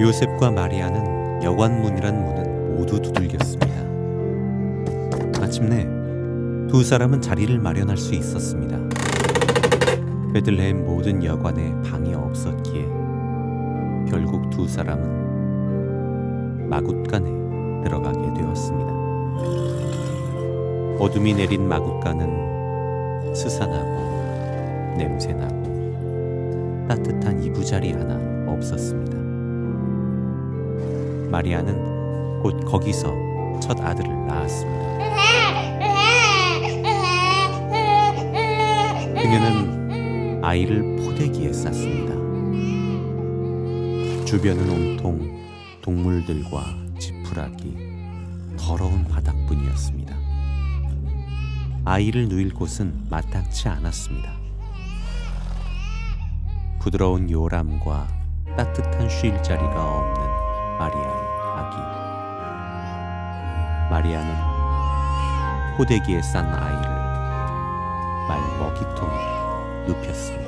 요셉과 마리아는 여관문이란 문을 모두 두들겼습니다. 마침내 두 사람은 자리를 마련할 수 있었습니다. 베들레헴 모든 여관에 방이 없었기에 결국 두 사람은 마굿간에 들어가게 되었습니다. 어둠이 내린 마굿간은 스산하고 냄새나고 따뜻한 이부자리 하나 없었습니다. 마리아는 곧 거기서 첫 아들을 낳았습니다. 그녀는 아이를 포대기에 쌌습니다. 주변은 온통 동물들과 지푸라기, 더러운 바닥뿐이었습니다. 아이를 누일 곳은 마땅치 않았습니다. 부드러운 요람과 따뜻한 쉴 자리가 없는 마리아의 아기. 마리아는 포대기에 싼 아이를 말 먹이통에 눕혔습니다.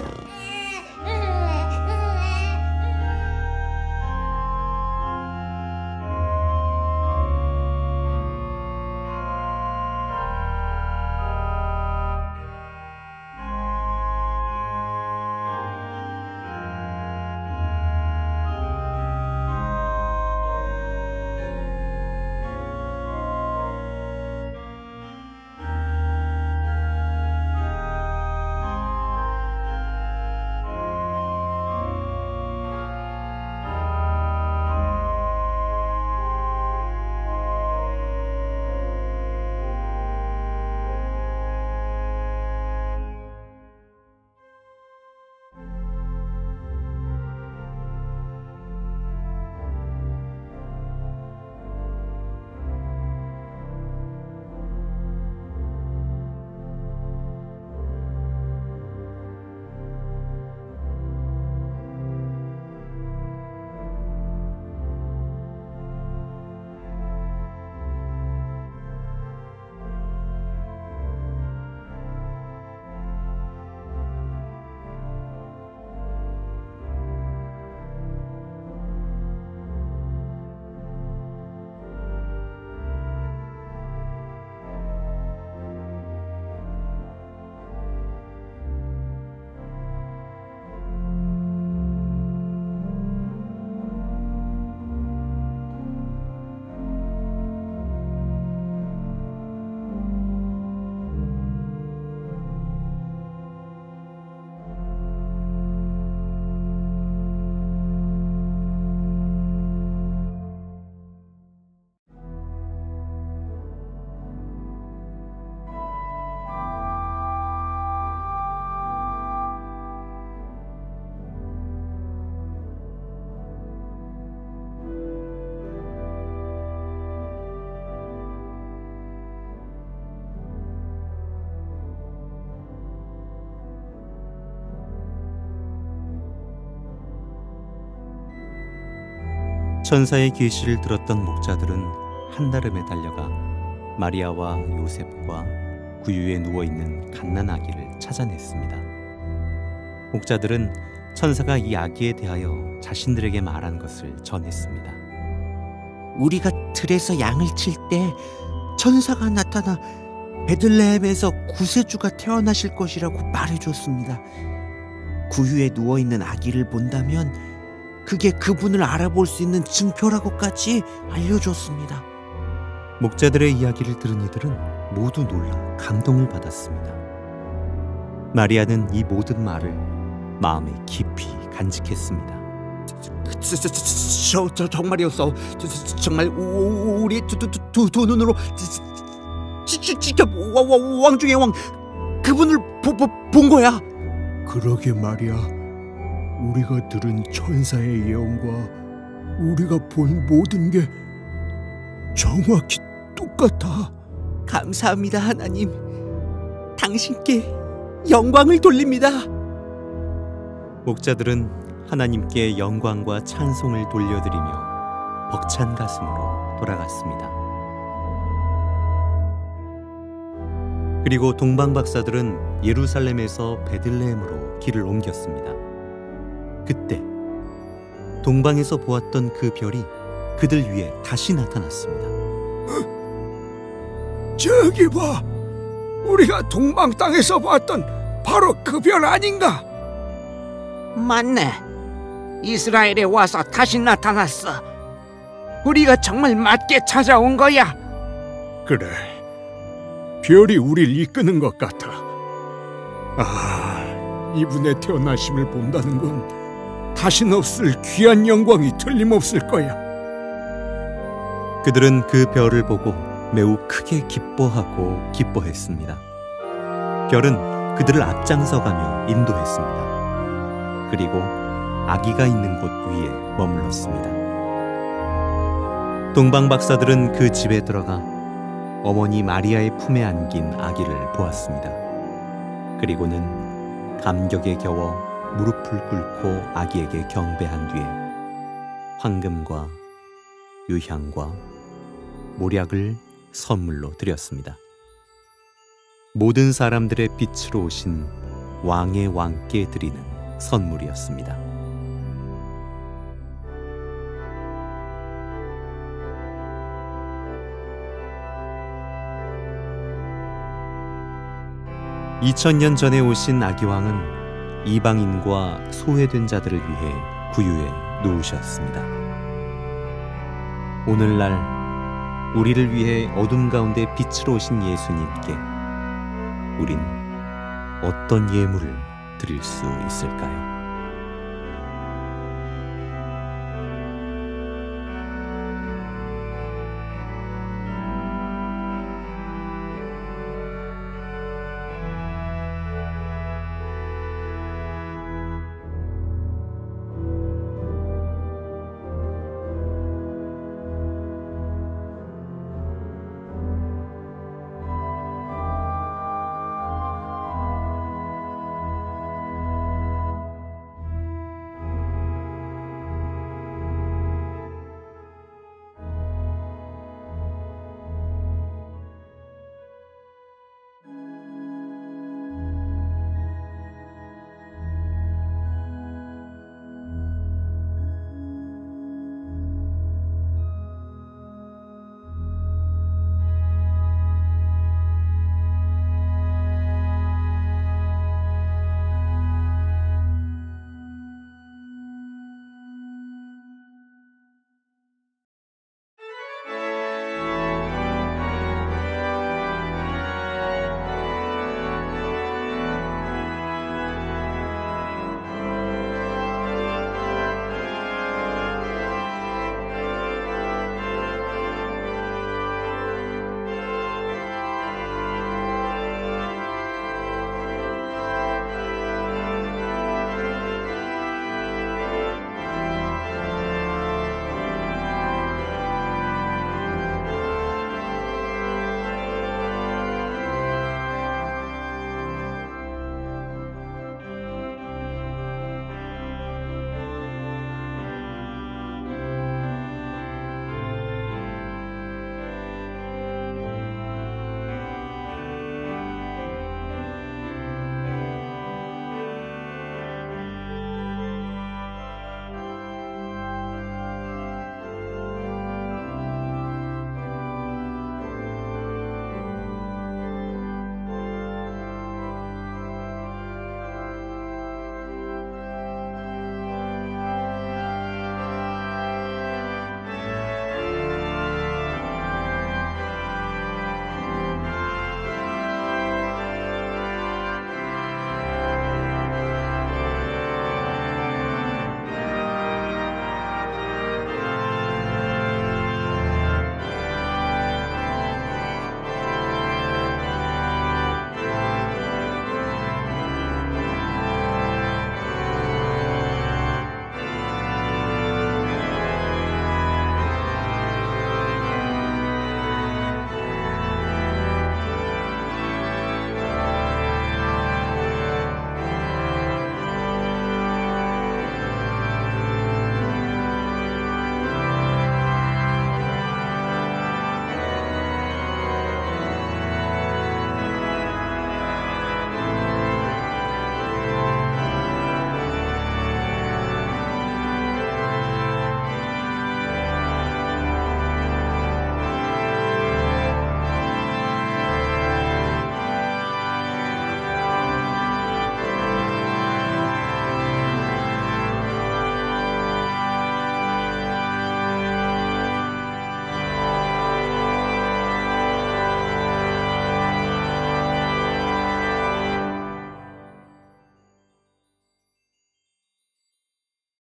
천사의 계시를 들었던 목자들은 한달음에 달려가 마리아와 요셉과 구유에 누워있는 갓난 아기를 찾아냈습니다. 목자들은 천사가 이 아기에 대하여 자신들에게 말한 것을 전했습니다. 우리가 들에서 양을 칠 때 천사가 나타나 베들레헴에서 구세주가 태어나실 것이라고 말해줬습니다. 구유에 누워있는 아기를 본다면 그게 그분을 알아볼 수 있는 증표라고까지 알려줬습니다. 목자들의 이야기를 들은 이들은 모두 놀라 감동을 받았습니다. 마리아는 이 모든 말을 마음에 깊이 간직했습니다. 저 정말이었어. 정말 우리 두 눈으로 직접 왕 중의 왕 그분을 본 거야. 그러게 말이야. 우리가 들은 천사의 예언과 우리가 본 모든 게 정확히 똑같아. 감사합니다, 하나님. 당신께 영광을 돌립니다. 목자들은 하나님께 영광과 찬송을 돌려드리며 벅찬 가슴으로 돌아갔습니다. 그리고 동방 박사들은 예루살렘에서 베들레헴으로 길을 옮겼습니다. 그때 동방에서 보았던 그 별이 그들 위에 다시 나타났습니다. 저기 봐! 우리가 동방 땅에서 봤던 바로 그 별 아닌가? 맞네. 이스라엘에 와서 다시 나타났어. 우리가 정말 맞게 찾아온 거야. 그래, 별이 우리를 이끄는 것 같아. 아, 이분의 태어나심을 본다는 건 다신 없을 귀한 영광이 틀림없을 거야. 그들은 그 별을 보고 매우 크게 기뻐하고 기뻐했습니다. 별은 그들을 앞장서가며 인도했습니다. 그리고 아기가 있는 곳 위에 머물렀습니다. 동방 박사들은 그 집에 들어가 어머니 마리아의 품에 안긴 아기를 보았습니다. 그리고는 감격에 겨워 무릎을 꿇고 아기에게 경배한 뒤에 황금과 유향과 몰약을 선물로 드렸습니다. 모든 사람들의 빛으로 오신 왕의 왕께 드리는 선물이었습니다. 이천 년 전에 오신 아기왕은 이방인과 소외된 자들을 위해 구유에 누우셨습니다. 오늘날 우리를 위해 어둠 가운데 빛으로 오신 예수님께 우린 어떤 예물을 드릴 수 있을까요?